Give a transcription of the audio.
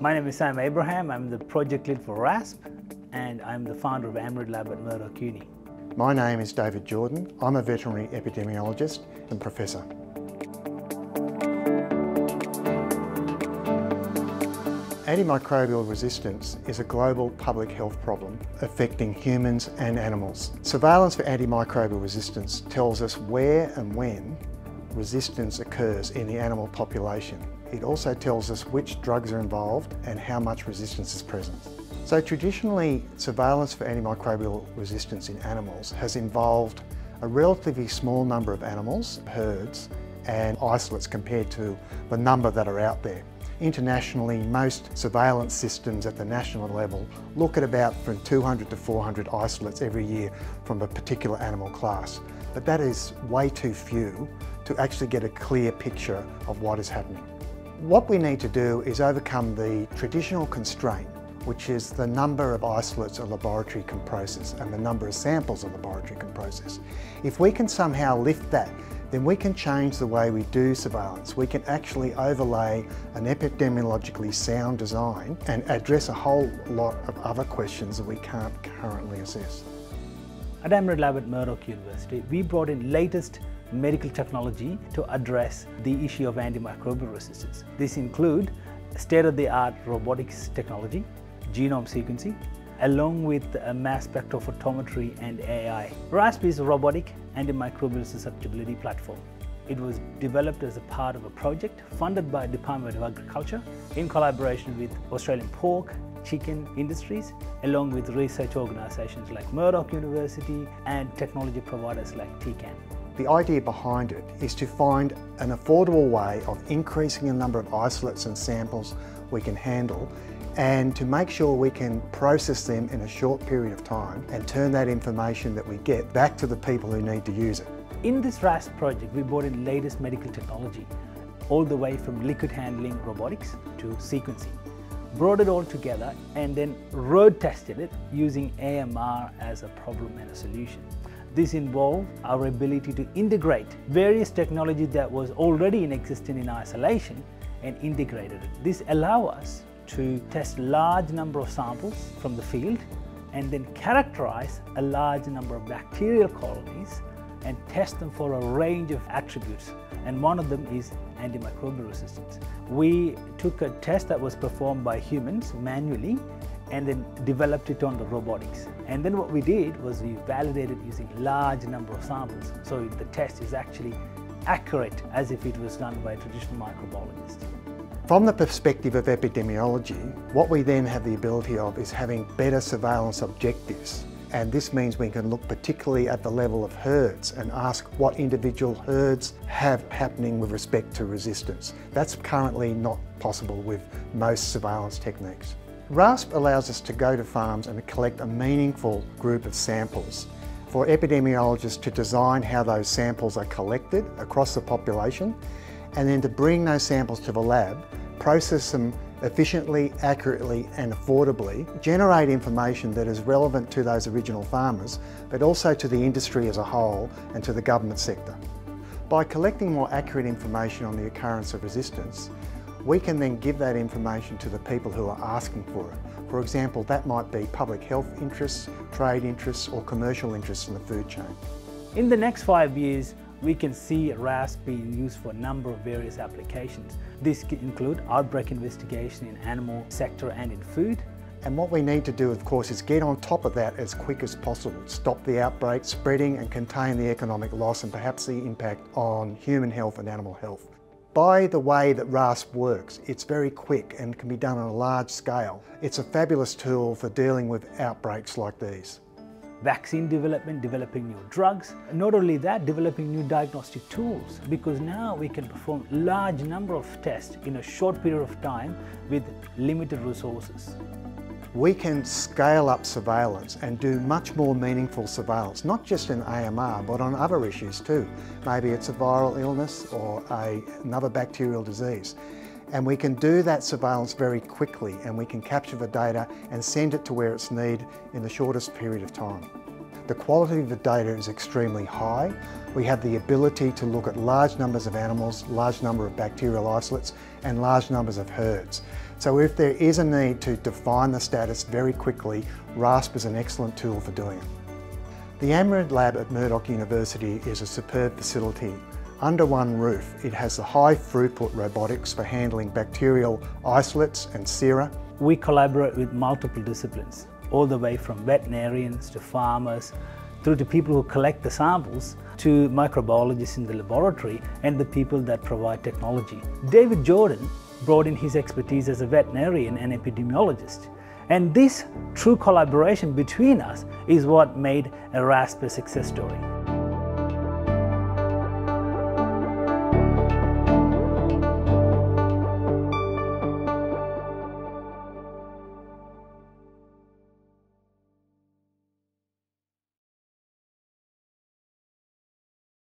My name is Sam Abraham. I'm the project lead for RASP and I'm the founder of AMRID Lab at Murdoch Uni. My name is David Jordan. I'm a veterinary epidemiologist and professor. Antimicrobial resistance is a global public health problem affecting humans and animals. Surveillance for antimicrobial resistance tells us where and when resistance occurs in the animal population. It also tells us which drugs are involved and how much resistance is present. So traditionally, surveillance for antimicrobial resistance in animals has involved a relatively small number of animals, herds, and isolates compared to the number that are out there. Internationally, most surveillance systems at the national level look at about from 200 to 400 isolates every year from a particular animal class. But that is way too few to actually get a clear picture of what is happening. What we need to do is overcome the traditional constraint, which is the number of isolates a laboratory can process and the number of samples a laboratory can process. If we can somehow lift that, then we can change the way we do surveillance. We can actually overlay an epidemiologically sound design and address a whole lot of other questions that we can't currently assess. At AMRID Lab at Murdoch University, we brought in latest medical technology to address the issue of antimicrobial resistance. This includes state-of-the-art robotics technology, genome sequencing, along with mass spectrophotometry and AI. RASP is a robotic antimicrobial susceptibility platform. It was developed as a part of a project funded by the Department of Agriculture in collaboration with Australian pork, chicken industries, along with research organisations like Murdoch University and technology providers like TCAN. The idea behind it is to find an affordable way of increasing the number of isolates and samples we can handle and to make sure we can process them in a short period of time and turn that information that we get back to the people who need to use it. In this RASP project, we brought in latest medical technology, all the way from liquid handling robotics to sequencing. Brought it all together and then road tested it using AMR as a problem and a solution. This involved our ability to integrate various technology that was already in existence in isolation and integrated it. This allows us to test large number of samples from the field and then characterize a large number of bacterial colonies and test them for a range of attributes, and one of them is antimicrobial resistance. We took a test that was performed by humans manually and then developed it on the robotics. And then what we did was we validated using large number of samples, so the test is actually accurate as if it was done by a traditional microbiologist. From the perspective of epidemiology, what we then have the ability of is having better surveillance objectives. And this means we can look particularly at the level of herds and ask what individual herds have happening with respect to resistance. That's currently not possible with most surveillance techniques. RASP allows us to go to farms and collect a meaningful group of samples for epidemiologists to design how those samples are collected across the population and then to bring those samples to the lab, process them efficiently, accurately and affordably, generate information that is relevant to those original farmers, but also to the industry as a whole and to the government sector. By collecting more accurate information on the occurrence of resistance, we can then give that information to the people who are asking for it. For example, that might be public health interests, trade interests or commercial interests in the food chain. In the next 5 years, we can see RASP being used for a number of various applications. This can include outbreak investigation in animal sector and in food. And what we need to do, of course, is get on top of that as quick as possible, stop the outbreak spreading and contain the economic loss and perhaps the impact on human health and animal health. By the way that RASP works, it's very quick and can be done on a large scale. It's a fabulous tool for dealing with outbreaks like these. Vaccine development, developing new drugs. Not only that, developing new diagnostic tools, because now we can perform large number of tests in a short period of time with limited resources. We can scale up surveillance and do much more meaningful surveillance, not just in AMR, but on other issues too. Maybe it's a viral illness or another bacterial disease. And we can do that surveillance very quickly and we can capture the data and send it to where it's needed in the shortest period of time. The quality of the data is extremely high. We have the ability to look at large numbers of animals, large number of bacterial isolates and large numbers of herds. So if there is a need to define the status very quickly, RASP is an excellent tool for doing it. The AMRID Lab at Murdoch University is a superb facility. Under one roof, it has the high throughput robotics for handling bacterial isolates and sera. We collaborate with multiple disciplines, all the way from veterinarians to farmers, through to people who collect the samples, to microbiologists in the laboratory, and the people that provide technology. David Jordan brought in his expertise as a veterinarian and epidemiologist. And this true collaboration between us is what made a RASP a success story.